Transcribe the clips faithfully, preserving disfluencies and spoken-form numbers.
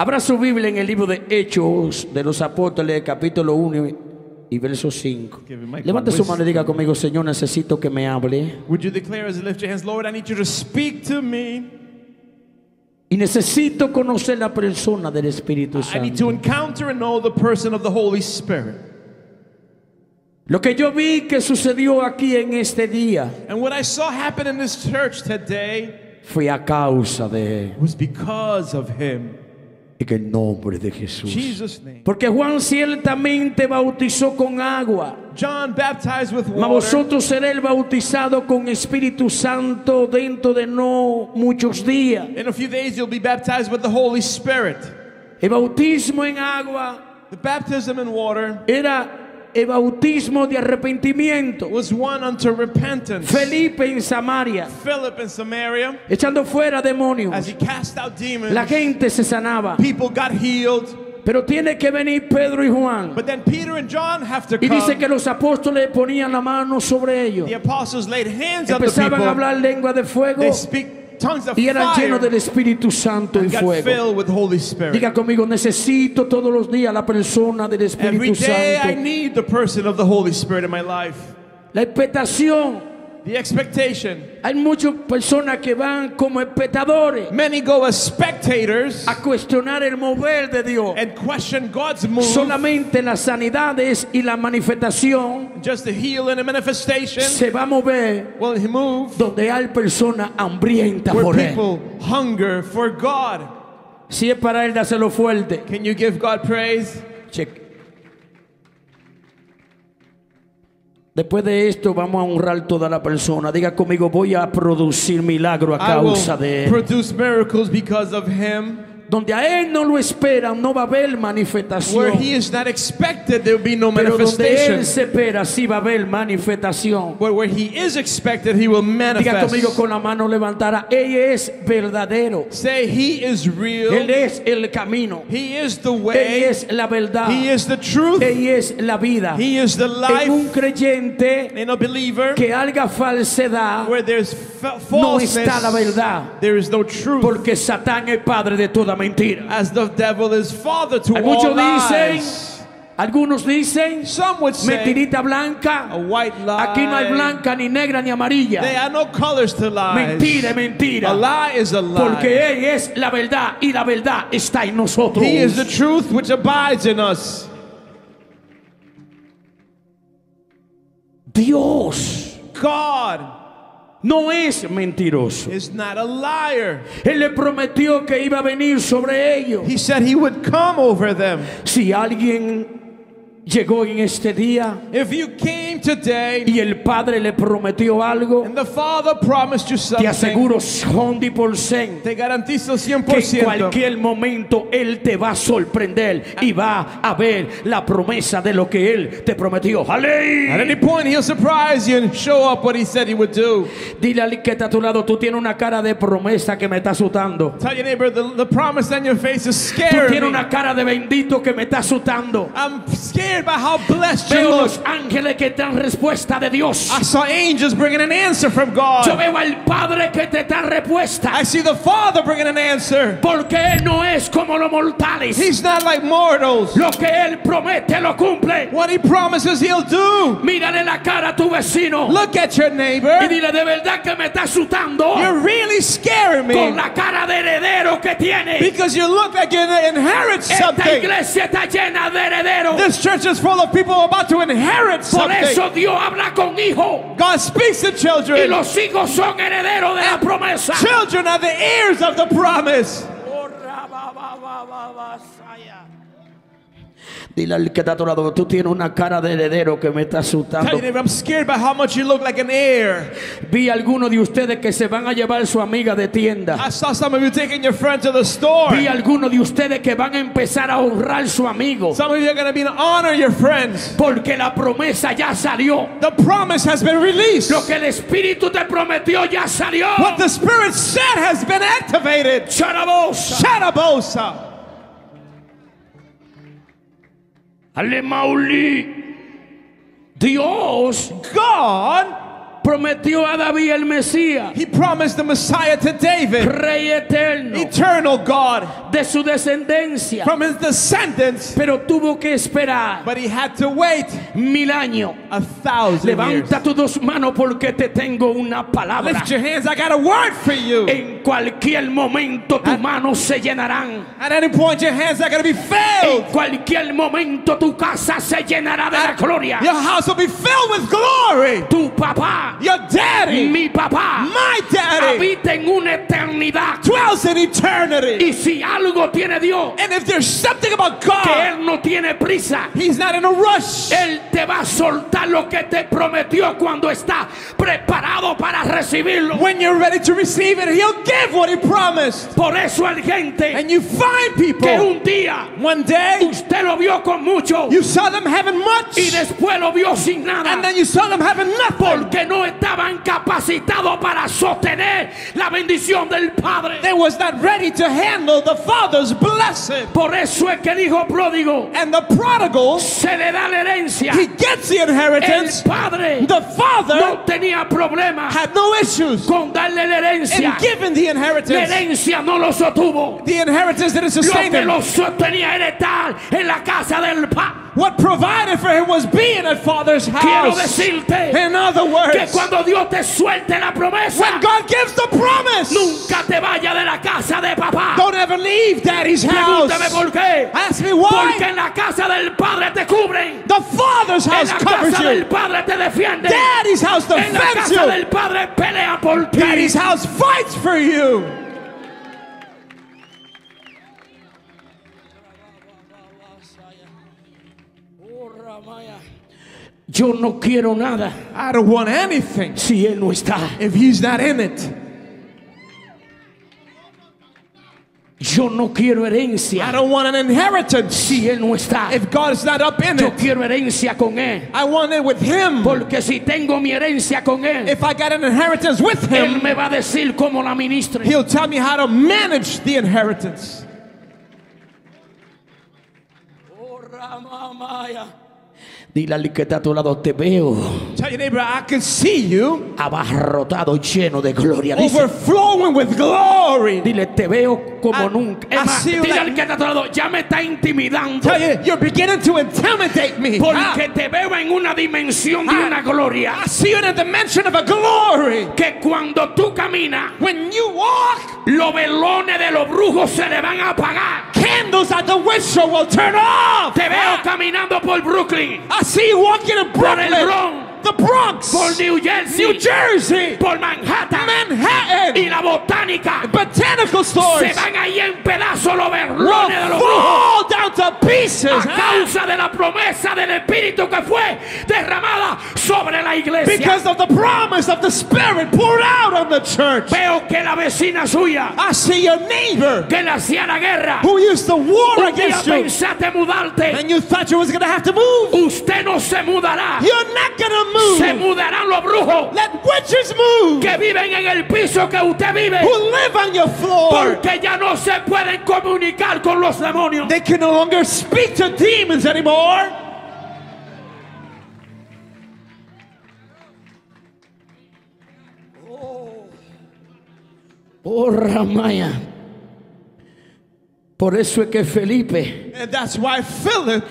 Abra su Biblia en el libro de Hechos de los Apóstoles, capítulo uno y verso cinco. Levante su mano y diga conmigo, Señor, necesito que me hable. Y necesito conocer la persona del Espíritu Santo. Lo que yo vi que sucedió aquí en este día fue a causa de Él. En el nombre de Jesús. Porque Juan ciertamente bautizó con agua, mas vosotros seréis bautizados con Espíritu Santo dentro de no muchos días. El bautismo en agua era el bautismo de arrepentimiento. Felipe en Samaria, echando fuera demonios, la gente se sanaba. Pero tiene que venir Pedro y Juan. Y dice que los apóstoles ponían la mano sobre ellos. Empezaban a hablar lengua de fuego y eran llenos del Espíritu Santo y fuego. Diga conmigo, necesito todos los días la persona del Espíritu Santo. La expectación. The expectation. Hay muchas personas que van como espectadores. Many go as spectators a cuestionar el mover de Dios. And question God's move. Solamente las sanidades y la manifestación. Just the heal and the manifestation. Se va a mover. Will he move? Donde hay personas hambrientas por Él. Where people hunger for God. Si es para Él, dáselo fuerte. Can you give God praise? Check. Después de esto vamos a honrar toda la persona. Diga conmigo, voy a producir milagro a causa de Él. Donde a Él no lo esperan, no va a haber manifestación. Where he is not expected, there will be no manifestation. Pero donde Él se espera, sí va a haber manifestación. Where, where he is expected, he will manifest. Diga conmigo con la mano levantada, Él es verdadero. Say, he is real. Él es el camino. He is the way. Él es la verdad. He is the truth. Él es la vida. He is the life. En un creyente in a believer, que haga falsedad, where there's falseness, no está la verdad. There is no truth. Porque Satán es padre de toda mentira. As the devil is father to all lies. Algunos dicen, mentirita blanca, aquí no hay blanca, ni negra, ni amarilla. There are no colors to lies. Mentira, mentira. A lie is a lie. Porque Él es la verdad y la verdad está en nosotros. He is the truth which abides in us. Dios, God, no es mentiroso. It's not a liar. Él le prometió que iba a venir sobre ellos. He said he would come over them. Si alguien llegó en este día, if you came today, y el Padre le prometió algo, and the Father promised you something, te aseguro cien por ciento, te garantizo cien por ciento, que en cualquier momento Él te va a sorprender y va a ver la promesa de lo que Él te prometió. ¡Ale! At any point He'll surprise you and show up what He said He would do. Dile al que está a tu lado, tú tienes una cara de promesa que me está asustando. Tell your neighbor, the, the promise on your face is scary. Tú tienes una cara de bendito que me está asustando. I'm scared. By how blessed you look. Los ángeles que dan respuesta de Dios. I saw angels bringing an answer from God. Yo veo al Padre que te da respuesta. I see the Father bringing an answer. Porque Él no es como los mortales. He's not like mortals. Lo que Él promete lo cumple. What He promises He'll do. Mírale la cara a tu vecino. Look at your neighbor. Y dile, de verdad que me está asustando. You're really scaring me. Con la cara de heredero que tiene. Because you look like you're going to inherit something. Esta iglesia está llena de herederos. This church is full of people about to inherit something. Por eso Dios habla con hijos. God speaks to children. Y los hijos son herederos de la promesa. Children are the heirs of the promise. Dile al que está a tu lado, tú tienes una cara de heredero que me está asustando. I'm scared by how much you look like an heir. Vi a algunos de ustedes que se van a llevar su amiga de tienda. I saw some of you taking your friend to the store. Vi a algunos de ustedes que van a empezar a honrar su amigo. Some of you are going to be honor your friends. Porque la promesa ya salió. The promise has been released. Lo que el Espíritu te prometió ya salió. What the Spirit said has been activated. Charabosa. Charabosa. Alemauli. Dios, God, prometió a David el Mesías, he promised the Messiah to David, Rey eterno, eternal God, de su descendencia, from his descendants, pero tuvo que esperar, but he had to wait mil años. A thousand Levanta years. Tus dos manos porque te tengo una palabra. Lift your hands, I got a word for you. En cualquier momento tus manos se llenarán. At any point your hands are going to be filled. En cualquier momento tu casa se llenará de la gloria. Your house will be filled with glory. Tu papá, your daddy, mi papá, my daddy, habita en una eternidad. Dwells in eternity. Y si algo tiene Dios, and if there's something about God, que él no tiene prisa, he's not in a rush. Él te va a soltar lo que te prometió cuando está preparado para recibirlo. When you're ready to receive it, he'll give what he promised. Por eso hay gente, and you find people, que un día, one day, usted lo vio con mucho, you saw them having much, y después lo vio sin nada, and then you saw them having nothing, porque no estaban capacitados para sostener la bendición del Padre. They was not ready to handle the Father's blessing. Por eso es que el hijo pródigo, and the prodigal, se le da la herencia. He gets the inheritance. El padre, the father, no tenía problema, had no issues, con darle la herencia. And given the inheritance, la herencia no lo sostuvo. The inheritance didn't sustain him. Lo que lo sostenía era estar en la casa del Padre. What provided for him was being at Father's house. Quiero decirte, in other words, que cuando Dios te suelte la promesa, when God gives the promise, nunca te vaya de la casa de papá. Don't ever leave Daddy's house. Pregúntame por qué. Ask me why. Porque en la casa del Padre te cubren. The Father's house covers you. En la casa del Padre te defiende. Daddy's house defends you. En la casa del Padre pelea por ti. Daddy's house fights for you. Yo no quiero nada, I don't want anything, si él no está, if he's not in it. Yo no quiero herencia, I don't want an inheritance, si él no está, if God is not up in Yo it. Yo quiero herencia con él, I want it with him, porque si tengo mi herencia con él, if I got an inheritance with him, él me va a decir cómo la ministre. He'll tell me how to manage the inheritance. Oh, Ramamaya. Dile al que está a tu lado, te veo. Tell your neighbor, I can see you. Abarrotado, lleno de gloria. Overflowing with glory. Dile, te veo como I, nunca. I Emma, dile like, al que está a tu lado, ya me está intimidando. Tell you, you're beginning to intimidate me. Porque ah, te veo en una dimensión de I, una gloria. I see you in a dimension of a glory. Que cuando tú caminas, when you walk, los velones de los brujos se le van a apagar. Candles at the window will turn off. Te veo ah, caminando por Brooklyn. I see you walking in Brooklyn, the Bronx, por New Jersey, New Jersey, por Manhattan, Manhattan, y la botánica, botanical stores, se van ahí en pedazos los verlones de los brujos, down to pieces, a causa de la promesa del Espíritu que fue derramada sobre la iglesia, because of the promise of the Spirit poured out on the church. Veo que la vecina suya, I see your neighbor, que le hacía la guerra, who used to war against you, pensaste mudarte, and you thought you was going to have to move. Usted no se mudará. You're not going to move. Se mudarán los brujos. Let witches move. Que viven en el piso que usted vive. Who live on your floor. Porque ya no se pueden comunicar con los demonios. They can no longer speak to demons anymore. Oh, oh Ramaya. Por eso es que Felipe. And that's why Philip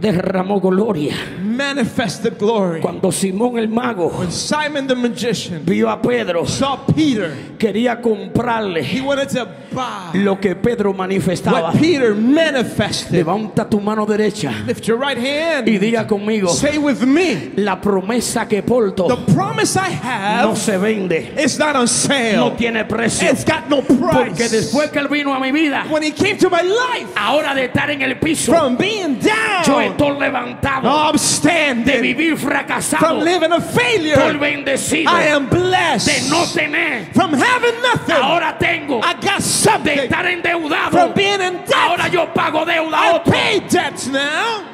derramó gloria. Manifested glory. Cuando Simón el Mago, when Simon the magician, vio a Pedro, saw Peter, quería comprarle, he wanted to buy lo que Pedro manifestaba. What Peter manifested. Levanta tu mano derecha, lift your right hand, y diga conmigo, say with me, la promesa que porto, the promise I have, no se vende, it's not on sale, no tiene precio, it's got no price. Porque después que él vino a mi vida, when he came to my life, ahora de estar en el piso, from being down, yo estoy levantado, no, I'm standing, de vivir fracasado, from living a failure, por bendecido, I am blessed, de no tener, from having nothing, ahora tengo, I got something, de estar endeudado, from being in debt, ahora yo pago deuda, I otro. Pay debts now.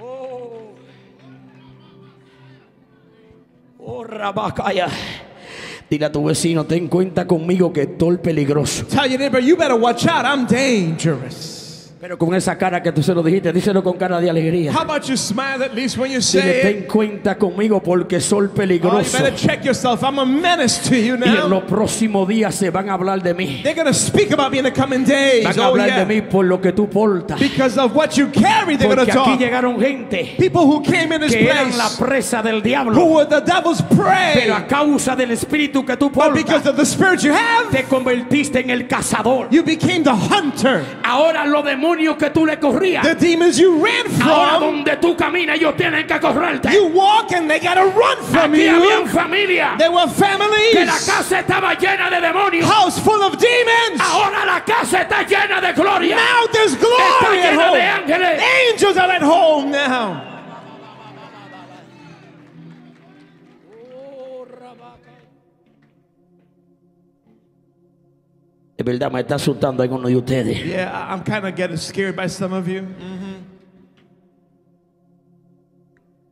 Oh, oh Rabacaya. Dile a tu vecino, ten cuenta conmigo que estoy peligroso. Tell your neighbor, you better watch out, I'm dangerous. Pero con esa cara que tú se lo dijiste, díselo con cara de alegría. How about you smile at least when you say it? Ten cuenta conmigo porque soy peligroso. Oh, you better check yourself. I'm a menace to you now. Y en los próximos días se van a hablar de mí. They're going to speak about me in the coming days. Van a hablar oh, yeah. de mí por lo que tú portas. Because of what you carry, they're going to talk. Porque aquí llegaron gente. People who came in this que place. Eran la presa del diablo. Who were the devil's prey. Pero a causa del espíritu que tú portas. But because of the spirit you have. Te convertiste en el cazador. You became the hunter. Ahora lo demuestras. Que tú le corrías. The demons you ran from. Ahora donde tú caminas ellos tienen que correrte. You walk and they gotta run from Aquí you. Habían familia. There were families. Que la casa estaba llena de demonios. House full of demons. Ahora la casa está llena de gloria. Now there's glory está llena de ángeles. Angels are at home now. Es verdad, me está asustando alguno de ustedes. Yeah, I'm kind of getting scared by some of you. Mm-hmm.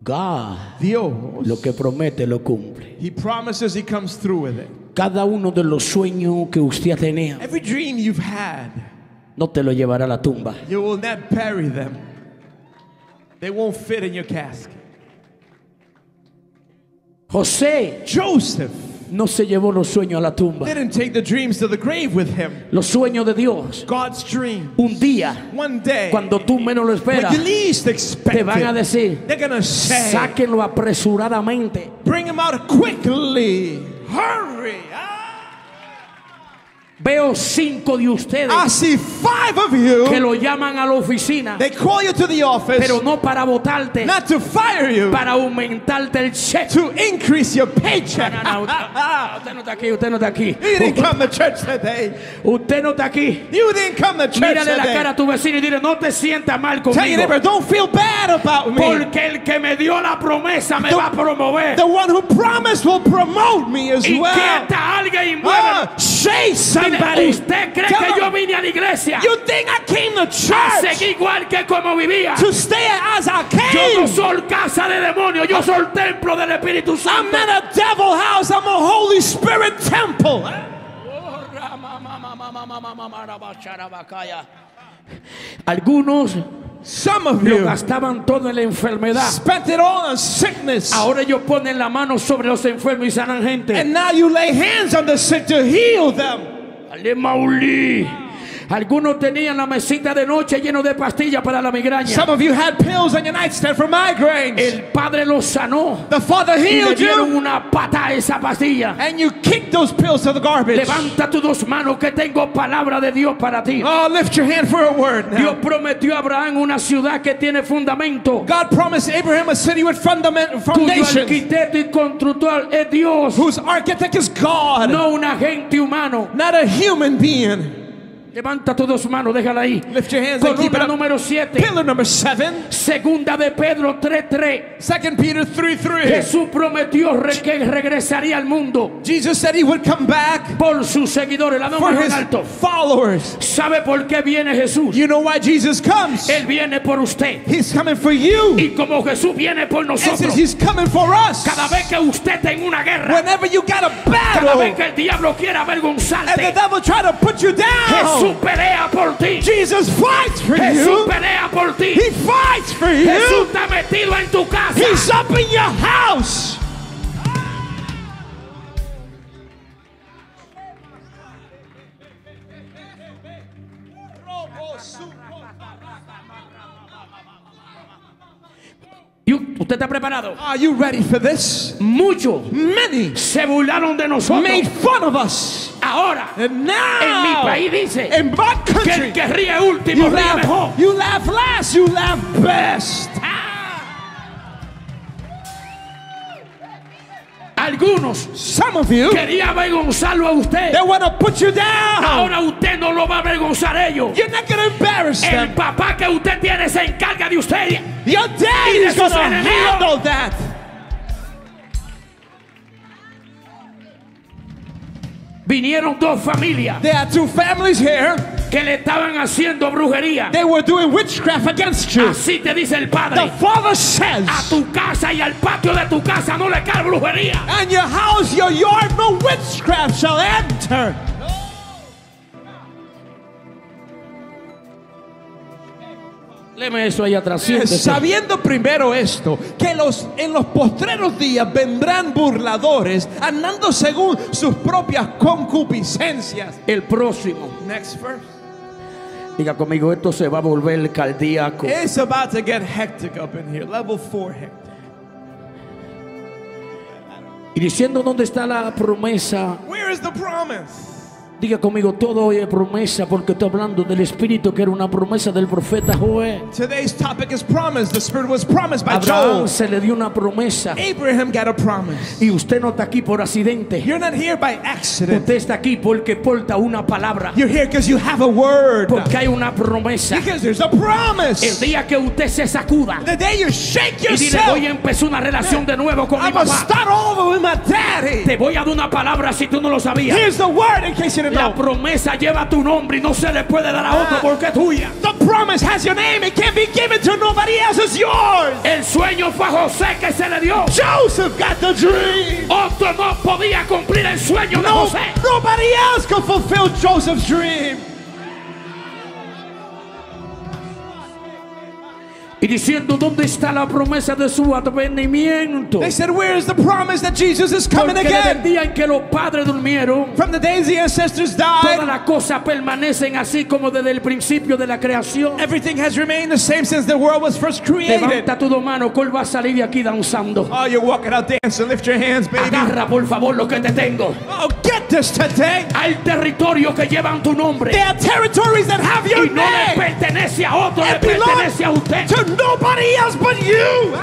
God, Dios, lo que promete lo cumple. He promises, he comes through with it. Cada uno de los sueños que usted tenía, every dream you've had, no te lo llevará a la tumba. You will not bury them. They won't fit in your casket. José, Joseph. No se llevó los sueños a la tumba. Didn't take the dreams to the grave with him. Los sueños de Dios. God's dream. Un día, one day, cuando tú menos lo esperas, when you least expect, te van a decir, they're gonna say, sáquenlo apresuradamente. Bring him out quickly. Hurry. Veo cinco de ustedes. I see five of you. Que lo llaman a la oficina. They call you to the office. Pero no para votarte. Not to fire you. Para aumentarte el cheque. To increase your paycheck. No, no, no, usted no está aquí, usted no está aquí. You didn't come to church today. Usted no está aquí. You didn't come to church today. Mírale la cara a tu vecino y dile, no te sientas mal conmigo. Tell your neighbor, don't feel bad about me. Porque el que me dio la promesa me the, va a promover. The one who promised will promote me as y well. Inquieta alguien y muévelo. Oh, chase. ¿Usted cree Tell que them, yo vine a la iglesia? You think I came to church? A seguir igual que como vivía. To stay as I came. Yo no soy casa de demonios, yo soy templo del Espíritu Santo. I'm not a devil house, I'm a Holy Spirit temple. Algunos Some of you lo gastaban todo en la enfermedad. Spent it all on sickness. Ahora ellos ponen la mano sobre los enfermos y sanan gente. And now you lay hands on the sick to heal them. Alemaulí. Algunos tenían la mesita de noche lleno de pastillas para la migraña. Some of you had pills on your nightstand for migraines. El padre los sanó. The father healed you. Y le dieron una pata a esa pastilla. And you kicked those pills to the garbage. Levanta tus dos manos que tengo palabra de Dios para ti. Oh, lift your hand for a word now. Dios prometió a Abraham una ciudad que tiene fundamento. God promised Abraham a city with fundament foundation. Cuyo arquitecto y constructor es Dios. Whose architect is God. No un agente humano. Not a human being. Levanta tus dos manos, déjala ahí. Lift your hands and keep it up. Número siete. Pillar number seven. Segunda de Pedro tres tres. Second Peter three three. Jesús prometió re que regresaría al mundo. Jesus said he would come back. Por sus seguidores, la mano en alto. Followers. ¿Sabe por qué viene Jesús? You know why Jesus comes. Él viene por usted. He's coming for you. Y como Jesús viene por nosotros. He's coming for us. Cada vez que usted tenga una guerra. Whenever you got a battle. Cada vez que el diablo quiera avergonzarte. And the devil try to put you down. Jesús Jesús pelea por ti. Jesus fights for Jesús you. Jesús pelea por ti. He fights for you. Jesús está metido en tu casa. He's up in your house. You, ¿Usted está preparado? Are you ready for this? Muchos, many, se burlaron de nosotros. Made fun of us. Ahora, and now, en mi país dice, in my country, que el que ríe último, you ríe laugh, mejor. You laugh last, you laugh best. Algunos, some of you, quería avergonzarlo a usted. They want to put you down. Ahora usted no lo va a avergonzar a ellos. You're not going to embarrass them. El papá que usted tiene se encarga de usted. Your dad is going to handle that. Vinieron dos familias. There are two families here. Que le estaban haciendo brujería. They were doing witchcraft against you. Así te dice el padre. The father says, a tu casa y al patio de tu casa no le cae brujería. And your house, your yard, no witchcraft shall enter. Deme eso ahí atrás. Siéntese. Sabiendo primero esto, que los, en los postreros días vendrán burladores, andando según sus propias concupiscencias. El próximo. Next verse. Diga conmigo, esto se va a volver cardíaco. It's about to get hectic up in here. Level four hectic. Y diciendo, ¿dónde está la promesa? Where is the promise? Diga conmigo, todo hoy es promesa, porque estoy hablando del Espíritu, que era una promesa del profeta Joel. Today's topic is promise. The Spirit was promised by Joel. Abraham se le dio una promesa. Abraham got a promise. Y usted no está aquí por accidente. You're not here by accident. Usted está aquí porque porta una palabra. You're here because you have a word. Porque hay una promesa. Because there's a promise. El día que usted se sacuda, the day you shake yourself, y dile, hoy empezó una relación de nuevo con mi papá. Start over with my daddy. Te voy a dar una palabra si tú no lo sabías. Here's the word in case you La promesa lleva tu nombre y no se le puede dar a otro porque es tuya. The promise has your name. It can't be given to nobody else. It's yours. El sueño fue a José que se le dio. Joseph got the dream. Otro no podía cumplir el sueño de no, José. Nobody else could fulfill Joseph's dream. Y diciendo, ¿dónde está la promesa de su advenimiento? They said, where is the promise that Jesus is coming Porque again? Desde el día en que los padres durmieron, from the days the ancestors died, todas las cosas permanecen así como desde el principio de la creación. Everything has remained the same since the world was first created. Levanta tu mano, ¿cuál va a salir de aquí danzando? Oh, you're walking out dancing. Lift your hands, baby. Agarra por favor lo que te tengo. Oh, get this today. Hay territorios que llevan tu nombre. There are territories that have your y no name. Le pertenece a otro, le pertenece a usted. Nobody else but you.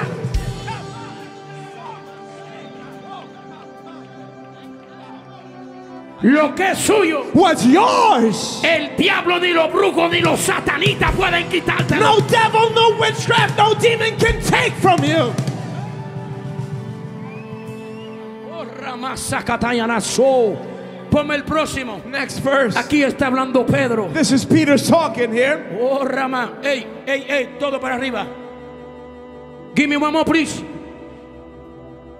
Lo que es suyo, what's yours? El diablo ni los brujos ni los satanitas pueden quitártelo. No devil, no witchcraft, no demon can take from you. Oh, Ramasakatayanaso. Ponme el próximo. Next verse. Aquí está hablando Pedro. This is Peter's talking here. Oh, Rama. Hey, hey, hey, todo para arriba. Give me one more, please.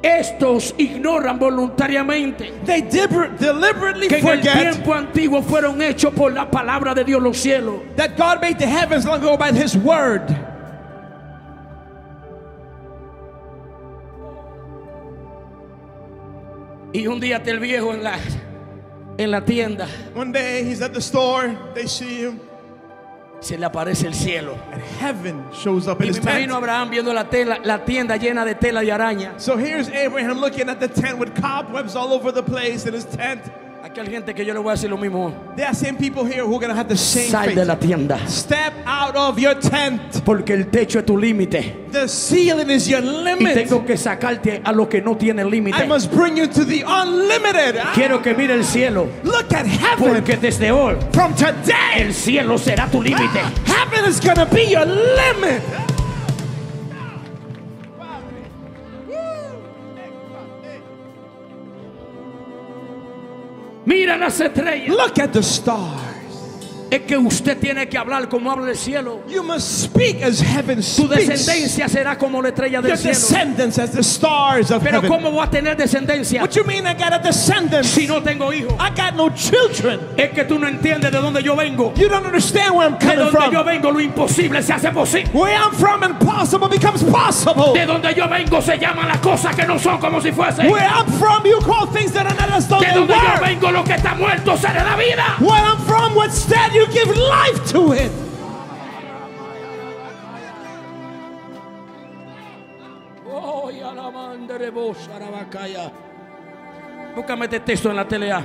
Estos ignoran voluntariamente. They deliberately que en el tiempo antiguo fueron hechos por la palabra de Dios los cielos. That God made the heavens long ago by His word. Y un día el viejo en la en la tienda. One day he's at the store, they see him. Se le aparece el cielo. And heaven shows up in his tent. Y me imagino Abraham viendo la, tela, la tienda llena de tela y araña. So here's Abraham looking at the tent with cobwebs all over the place in his tent. Aquel gente que yo le voy a decir lo mismo. There are same people here who are going to have the same Sal de la tienda. Step out of your tent. Porque el techo es tu límite. The ceiling is your limit. Y tengo que sacarte a lo que no tiene límite. I must bring you to the unlimited. Quiero que mire el cielo. Look at heaven. Porque desde hoy, from today, el cielo será tu límite. Heaven is going to be your limit. Mira las estrellas. Look at the stars. Es que usted tiene que hablar como habla el cielo. You must speak as heaven speaks. Tu descendencia será como la estrella del cielo. Your descendants as the stars of heaven. Pero ¿cómo voy a tener descendencia? What you mean I got a descendant? Si no tengo hijos. I got no children. Es que tú no entiendes de dónde yo vengo. You don't understand where I'm coming from. De donde yo vengo lo imposible se hace posible. Where I'm from, impossible becomes possible. De donde yo vengo se llaman las cosas que no son como si fuesen. Where I'm from, you call things that are not as though they were. De donde yo vengo lo que está muerto se le da vida. Where I'm from, what's dead, you give life to it. Oh, Yalamanderebo Sarabakaya. Búscame este texto en la telea.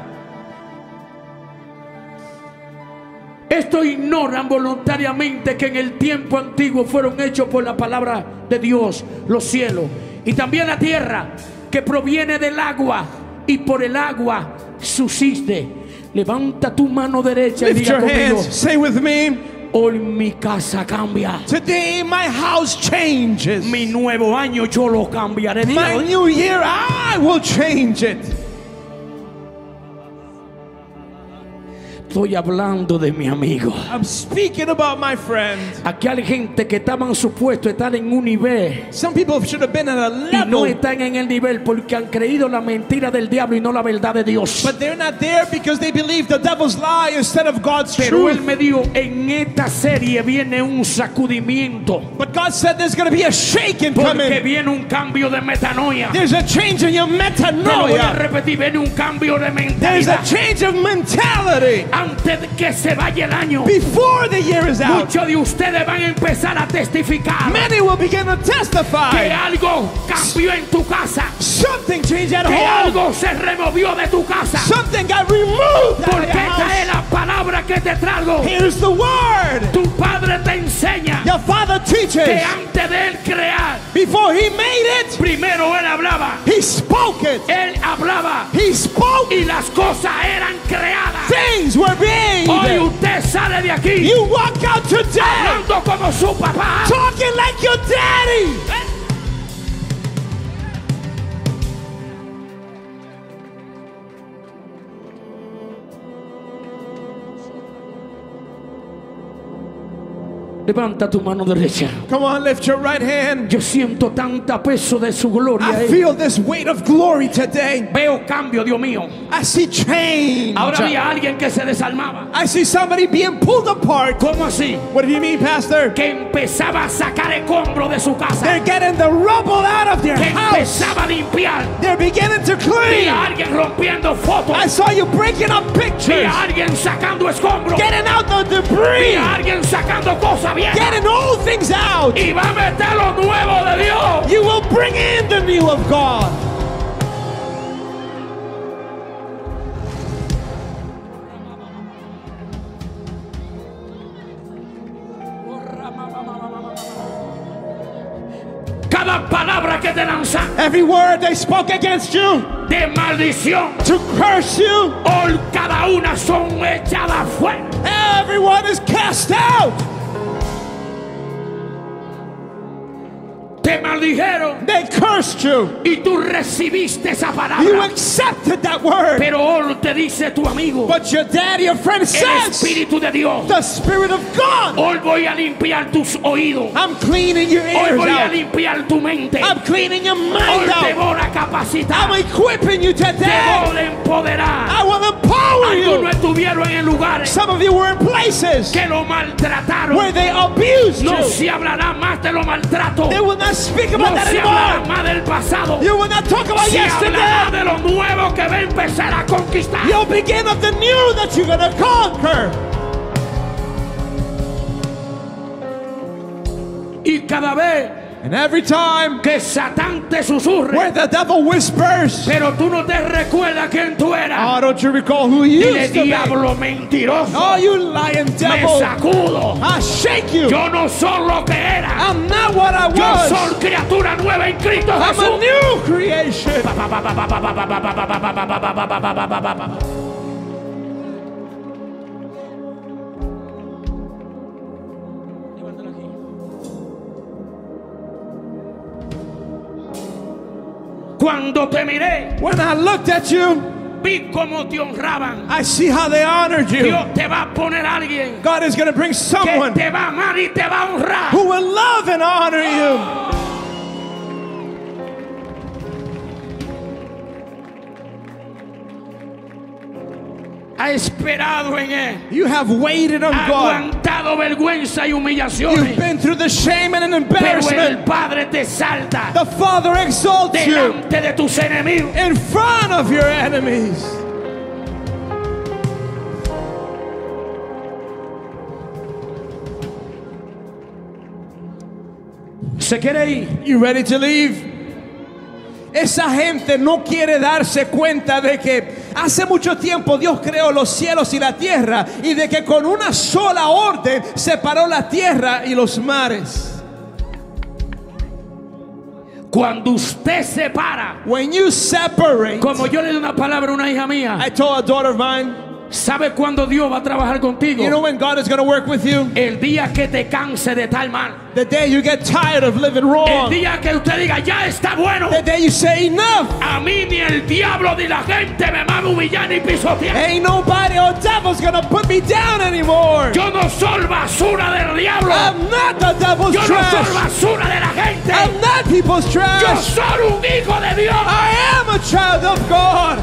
Esto ignoran voluntariamente que en el tiempo antiguo fueron hechos por la palabra de Dios los cielos y también la tierra, que proviene del agua y por el agua subsiste. Levanta tu mano derecha. Lift y diga your conmigo, hands. Say with me. Hoy mi casa cambia. Today my house changes. Mi nuevo año yo lo cambiaré. My hoy. New year I will change it. estoy hablando de mi amigo. I'm speaking about my friend. Aquí hay gente que estaban supuestos estar en un nivel. Some people should have been at a level. Y no están en el nivel porque han creído la mentira del diablo y no la verdad de Dios. But they're not there because they believe the devil's lie instead of God's truth. Pero él me dijo, en esta serie viene un sacudimiento. But God said there's going to be a shaking coming. Porque viene un cambio de metanoia. There's a change in your metanoia. Te lo voy a repetir, viene un cambio de mentalidad. There's a change of mentality. Antes de que se vaya el año. Before the year is out. Muchos de ustedes van a empezar a testificar. Many will begin to testify. Que algo cambió en tu casa. Something changed at home. Que algo se removió de tu casa. Something got removed. Porque esta es la palabra que te traigo. Here's the word. Tu padre te enseña. Your father teaches. Que antes de él crear. Before he made it. Primero él hablaba. He spoke it. Él hablaba. He spoke. Y las cosas eran creadas. Things were made. Hoy usted sale de aquí. You walk out today. Hablando como su papá. Talking like your daddy. Eh. Levanta tu mano derecha. Come on, lift your right hand. Yo siento tanta peso de su gloria. I eh. feel this weight of glory today. Veo cambio, Dios mío. I see change. Ahora había alguien que se desarmaba. I see somebody being pulled apart. ¿Cómo así? What do you mean, pastor? Que empezaba a sacar escombro de su casa. They're getting the rubble out of their que house. Empezaba a limpiar. They're beginning to clean. Vi a alguien rompiendo fotos. I saw you breaking up pictures. Vi a alguien sacando escombros. Getting out the debris. Vi a alguien sacando cosas. Getting all things out. Y va a meter lo nuevo de Dios. You will bring in the new of God. Cada palabra que te lanzan, every word they spoke against you, de maldición, to curse you, all, cada una son echadas fuera. Everyone is cast out. Te maldijeron. They cursed you. Y tú recibiste esa palabra. You accepted that word. Pero hoy te dice tu amigo. But your daddy, your friend says. El Espíritu de Dios. The Spirit of God. Hoy voy a limpiar tus oídos. I'm cleaning your ears. Hoy voy out. A limpiar tu mente. I'm cleaning your mind. Hoy te voy a capacitar. I'm equipping you today. Te voy a empoderar. I will empower you. Algunos estuvieron en lugares. Some of you were in places. Que lo maltrataron. Where they abused no you. No se hablará más de lo maltrato. They will not speak about no that se hablará más del pasado. You will not talk about se yesterday. Hablará de lo nuevo que va a empezar a conquistar. You'll begin of the new that you're going to conquer. Y cada vez. And every time que Satan te susurre, where the devil whispers, pero tú no te recuerdas quién tú eras. Oh, don't you recall who you used to be? Diablo mentiroso. Oh, you lying devil. Me sacudo. I shake you. Yo no soy lo que era. I'm not what I was. Yo soy criatura nueva en Cristo Jesús. I'm a new creation. Cuando te miré, when I looked at you, vi cómo te honraban. I see how they honored you. Dios te va a poner alguien. God is going to bring someone que te va a amar y te va a honrar. Who will love and honor oh. you. Ha esperado en él. You have waited on ha aguantado God. Vergüenza y humillaciones. You've been through the shame and an embarrassment. Pero el Padre te exalta. The Father exalts delante you de tus enemigos. In front of your enemies. ¿Se quiere ir? You ready to leave? Esa gente no quiere darse cuenta de que hace mucho tiempo Dios creó los cielos y la tierra y de que con una sola orden separó la tierra y los mares. Cuando usted separa, when you separate, como yo le di una palabra a una hija mía, I told a daughter of mine, ¿Sabe cuándo Dios va a trabajar contigo? You know when God is going to work with you? El día que te canse de tal mal. The day you get tired of living wrong. El día que usted diga ya está bueno. The day you say enough. A mí ni el diablo ni la gente me van a humillar ni pisotear. Ain't nobody or devil's going to put me down anymore. Yo no soy basura del diablo. I'm not the devil's Yo trash. Yo no soy basura de la gente. I'm not people's trash. Yo soy un hijo de Dios. I am a child of God.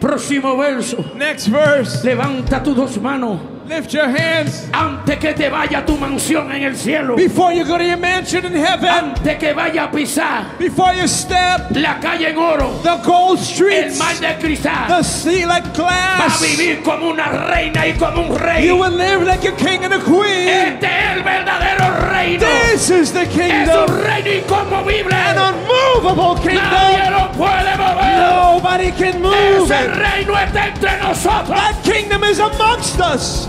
Próximo verso. Next verse. Levanta tus dos manos. Lift your hands. Antes que te vaya a tu mansión en el cielo. Before you go to your mansion in heaven. Antes que vaya a pisar. Before you step. La calle en oro. The gold streets. El mar de cristal. The sea like glass. Va a vivir como una reina y como un rey. You will live like a king and a queen. Este es el verdadero reino. This is the kingdom. Es un reino inconmovible. An unmovable kingdom. Nadie lo puede mover. Nobody can move. Ese reino está entre nosotros. That kingdom is amongst us.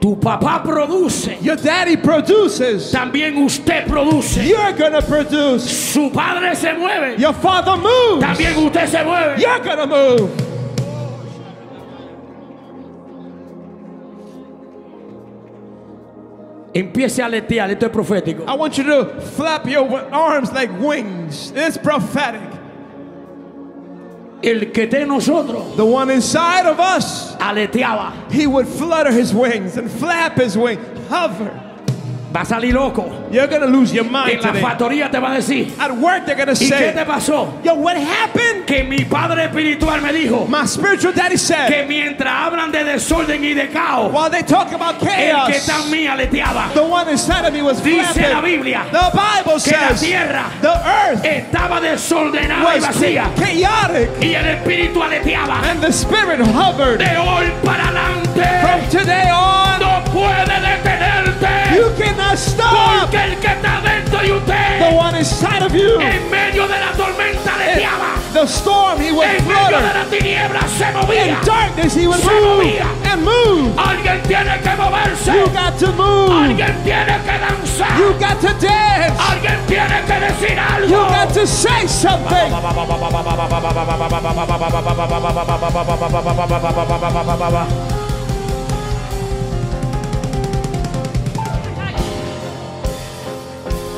Tu papá produce. Your daddy produces. También usted produce. You're gonna produce. Su padre se mueve. Your father moves. También usted se mueve. You're gonna move. Empiece a aletear. Esto es profético. I want you to flap your arms like wings. It's prophetic. El que está en nosotros, the one inside of us, aleteaba. He would flutter his wings and flap his wings, hover. Va a salir loco. You're gonna lose your mind. En la factoría te va a decir. At work they're gonna say. ¿Y qué te pasó? Yo, what happened? Que mi padre espiritual me dijo. My spiritual daddy said. Que mientras hablan de desorden y de caos. While they talk about chaos. El que está en mí aleteaba. The one inside of me was flapping. Dice la Biblia. The Bible says. Que la tierra. The earth. Estaba desordenada y vacía. Chaotic. Y el espíritu aleteaba. And the spirit hovered. De hoy para adelante. From today on. No puede detenerte. You cannot stop. Porque el que está dentro de usted, the one inside of you, en medio de la tormenta aleteaba. The storm he would en medio de la tiniebla se movía. In darkness he would se move movía. And move. Alguien tiene que moverse. You got to move. Alguien tiene que danzar. You got to dance. Alguien tiene que decir algo. You got to say something.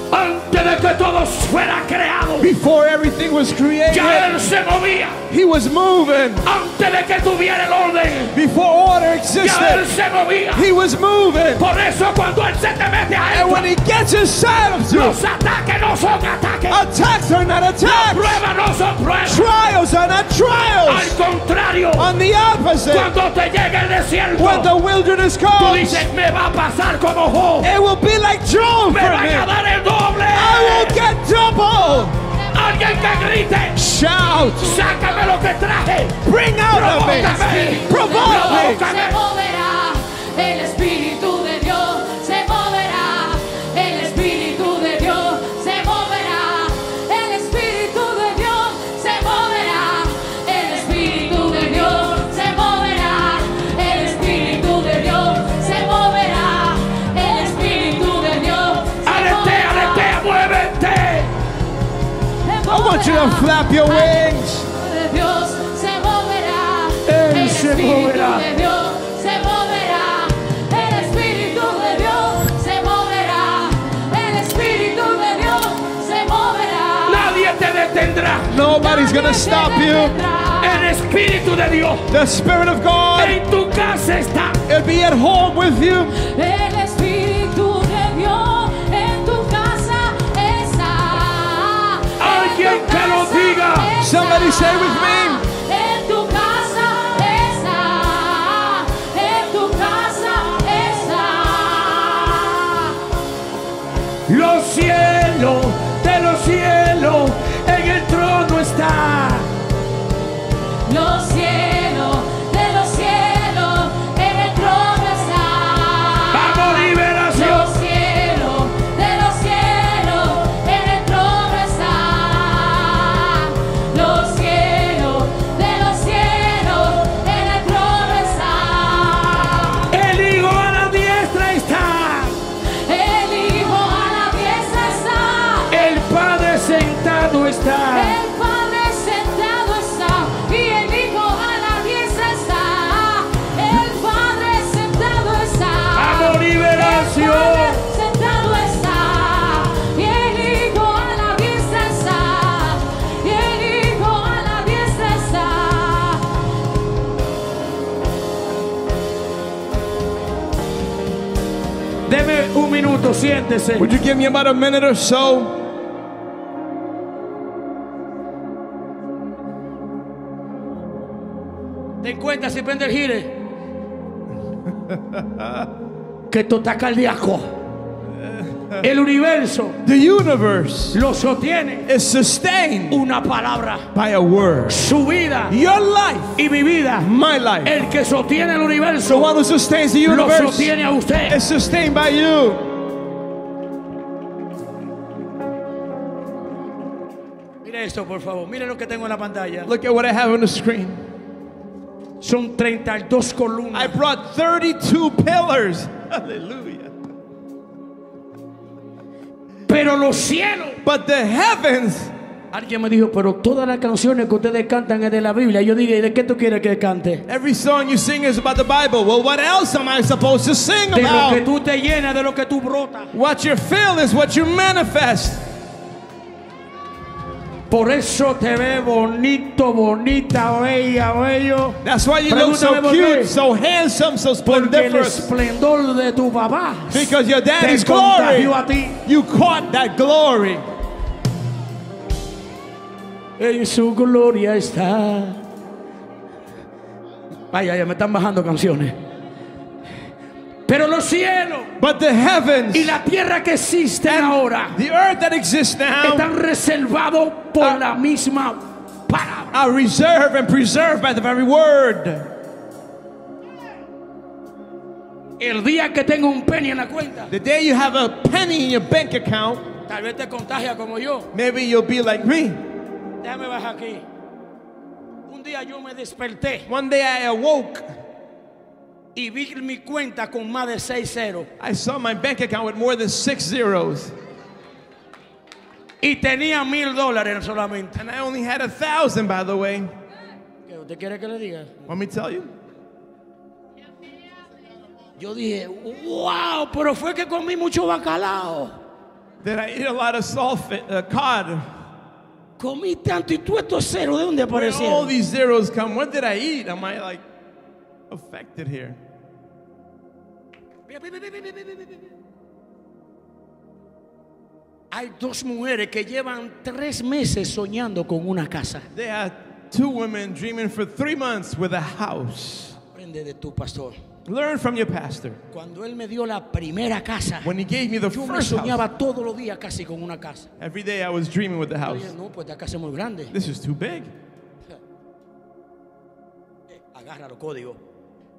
Antes de que todo fuera creado, before everything was created, ya él se movía. He was moving. Antes de que tuviera el orden, before order existed, ya él se movía. He was moving. Por eso cuando él se te mete a él, when he gets inside of you, los ataques no son ataques. Attacks are not attacks. Las pruebas no son pruebas. Trials are not trials. Al contrario, on the opposite, cuando te llega el desierto, when the wilderness comes, tú dices me va a pasar como Job. It will be like Job. Me van a dar el doble. I will get double. Alguien que grite. Shout. Sácame lo que traje. Bring out of me. Provócame. Se moverá el Espíritu de Dios. Se moverá el Espíritu de Dios. Se moverá el Espíritu de Dios. Se moverá el Espíritu de Dios. Se moverá el Espíritu de Dios. Se moverá el Espíritu de Dios. Arete, arete, muévete. I want you to flap your wings. El Dios se moverá. El Espíritu de Dios se moverá. El Espíritu de Dios se moverá. El Espíritu de Dios se moverá. Nadie te detendrá. Nobody's gonna stop you. El Espíritu de Dios. The Spirit of God. En tu casa está. It'll be at home with you. El Espíritu de Dios. Que lo diga. Somebody say with me. En tu casa está. En tu casa está. Los cielos de los cielos en el trono está. Los cielos de los cielos en el trono está. Vamos, liberación. Minuto, siéntese. Would you give me about a minute or so? Ten cuenta, si prende el gire, que esto está cardíaco. El universo, the universe, lo sostiene, is sustained, una palabra, by a word, su vida, your life, y mi vida, my life. El que sostiene el universo, the one who sustains the universe, lo sostiene a usted, is sustained by you. Mire esto, por favor. Mire lo que tengo en la pantalla. Look at what I have on the screen. Son treinta y dos columnas. I brought thirty-two pillars. Hallelujah. Pero los cielos, but the heavens, alguien me dijo, pero todas las canciones que ustedes cantan es de la Biblia. Yo dije, ¿de qué tú quieres que cante? Every song you sing is about the Bible. Well, what else am I supposed to sing about? De lo que tú te llenas, de lo que tú brotas. What you feel is what you manifest. Por eso te ve bonito, bonita, bella, bello. That's why you look so cute, so handsome, so splendid. El esplendor de tu papá. Because your daddy's glory. A ti. You caught that glory. En su gloria está. Vaya, ya me están bajando canciones. Pero los cielos, but the heavens, y la tierra que existe ahora, the earth that exists now, están reservados por are, la misma palabra. Are reserved and preserved by the very word. El día que tenga un penny en la cuenta, the day you have a penny in your bank account, tal vez te contagia como yo. Maybe you'll be like me. Déjame bajar aquí. Un día yo me desperté. One day I awoke. Y vi mi cuenta con más de seis ceros. I saw my bank account with more than six zeros. Y tenía mil dólares solamente. And I only had a thousand, by the way. ¿Qué usted quiere que le diga? Let me tell you. Yo dije, wow, pero fue que comí mucho bacalao. Then I ate a lot of saltfish, uh, cod. Comí tanto y todos estos ceros, ¿de dónde aparecieron? All these zeros come. What did I eat? Am I like affected here? Hay dos mujeres que llevan tres meses soñando con una casa. There are two women dreaming for three months with a house. Aprende de tu pastor. Learn from your pastor. Cuando él me dio la primera casa, when he gave me the yo first me soñaba house, todos los días casi con una casa. Every day I was dreaming with the house. Yo dije, no, pues la casa es muy grande. This is too big. Agarra los códigos.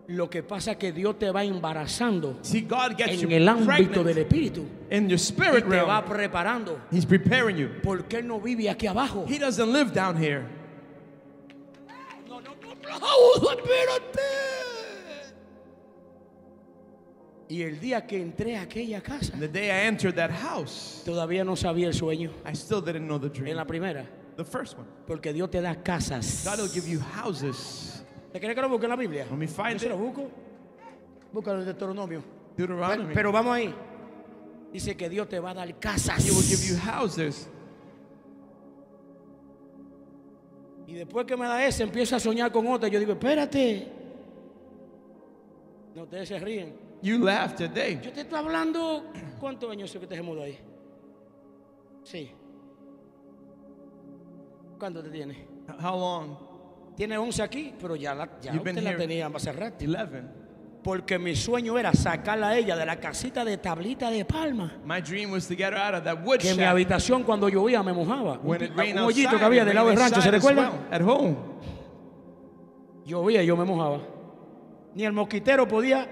Lo que pasa es que Dios te va embarazando. See, God gets en el ámbito del espíritu. In your spirit realm. Te va preparando. He's preparing you. Porque él no vive aquí abajo. He doesn't live down here. No, no, no, espérate. Y el día que entré a aquella casa, the day I entered that house, todavía no sabía el sueño. I still didn't know the dream. En la primera. The first one. Porque Dios te da casas. God will give you houses. ¿Te crees que lo busque en la Biblia? Yo se lo busco. Búscalo en Deuteronomio. Deuteronomio. Pero vamos ahí. Dice que Dios te va a dar casas. He will give you houses. Y después que me da ese, empieza a soñar con otra. Yo digo, espérate. No, ustedes se ríen. You laugh today. Yo te estoy hablando. ¿Cuántos años es que te mudó ahí? Sí. ¿Cuánto te tienes? How long? Tiene once aquí, pero ya la, ya usted la tenía hace rato. once. Porque mi sueño era sacarla a ella de la casita de tablita de palma. My dream was to get her out of that wood que shack. Mi habitación cuando llovía me mojaba. When un, un hoyito que había del lado del rancho, ¿se recuerda? Well, llovía y yo me mojaba. Ni el mosquitero podía.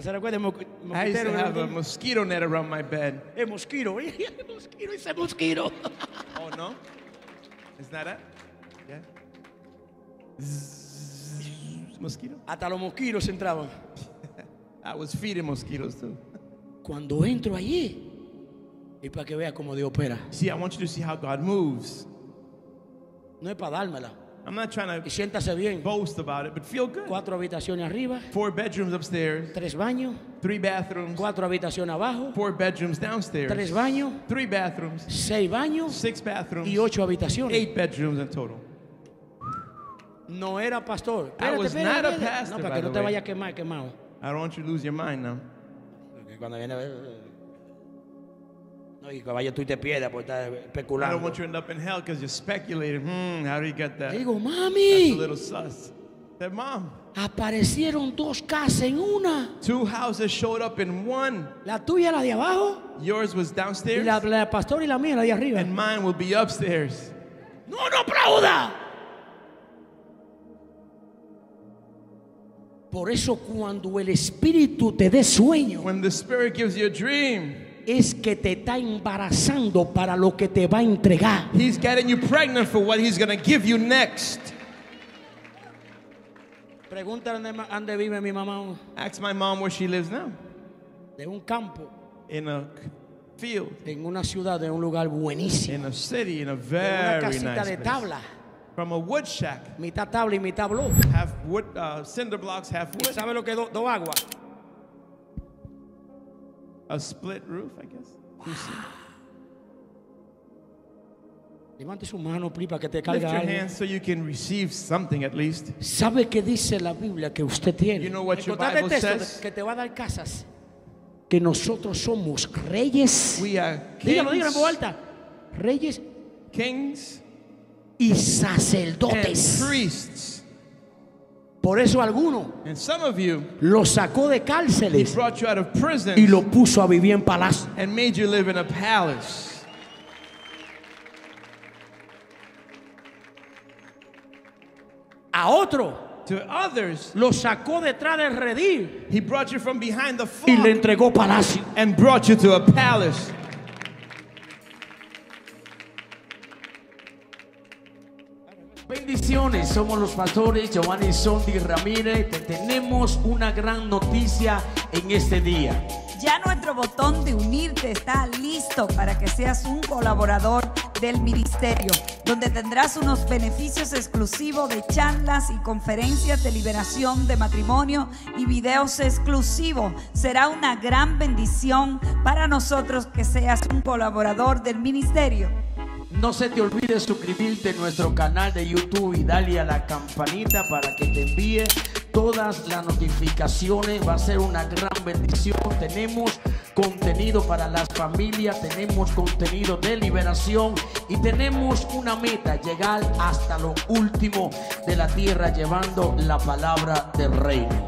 ¿Se recuerda el mosquitero? I used to have a mosquito net around my bed. El mosquito, el mosquito, ese mosquito. Oh no, is that it? Yeah. Mosquito. Hasta los mosquitos entraban. I was feeding mosquitoes too. Cuando entro allí, y para que vea cómo Dios opera. See, I want you to see how God moves. No es para dármela. I'm not trying to y siéntase bien. Boast about it, but feel good. Cuatro habitaciones arriba. Four bedrooms upstairs. Tres baños. Three bathrooms. Cuatro habitaciones abajo. Four bedrooms downstairs. Tres baños. Three bathrooms. Seis baños. Six bathrooms. Y ocho habitaciones. Eight bedrooms in total. No era pastor. I was not a pastor. No, para que no te vayas quemar, quemado. I don't want you to lose your mind now. Cuando viene, no, y caballo tú te pierdas por estar especulando. I don't want you to end up in hell because you're speculating. Hmm, how do you get that? Digo, mami. That's a little sus. That mom. Aparecieron dos casas en una. Two houses showed up in one. La tuya, la de abajo. Yours was downstairs. Y la del pastor y la mía, la de arriba. And mine will be upstairs. No, no aplauda. Por eso cuando el Espíritu te dé sueño, when the Spirit gives you a dream, es que te está embarazando para lo que te va a entregar. He's getting you pregnant for what he's going to give you next. Pregunta dónde vive mi mamá. Ask my mom where she lives now. De un campo. In a field. En una ciudad, de un lugar buenísimo. In a city, in a very nice place. Una casita de tabla. From a wood shack. Mitad tabla y mitad block. Half wood, uh, cinder blocks, half wood. ¿Sabe lo que do, do agua? A split roof, I guess. Wow. Levante su mano, please, para que te caiga algo. Lift your hands so you can receive something at least. ¿Sabe qué dice la Biblia que usted tiene? You know what your Bible says? Que te va a dar casas. Que nosotros somos reyes. We are kings. Dígalo, dígalo en voz alta. Reyes. Kings. Y sacerdotes. And priests. Por eso alguno lo sacó de cárceles y lo puso a vivir en palacio. A otro lo sacó detrás del redil y le entregó palacio. Bendiciones, somos los pastores Giovanni Sondy Ramírez. Te tenemos una gran noticia en este día. Ya nuestro botón de unirte está listo para que seas un colaborador del ministerio, donde tendrás unos beneficios exclusivos de charlas y conferencias de liberación de matrimonio y videos exclusivos. Será una gran bendición para nosotros que seas un colaborador del ministerio. No se te olvide suscribirte a nuestro canal de YouTube y darle a la campanita para que te envíe todas las notificaciones. Va a ser una gran bendición. Tenemos contenido para las familias, tenemos contenido de liberación y tenemos una meta: llegar hasta lo último de la tierra llevando la palabra del reino.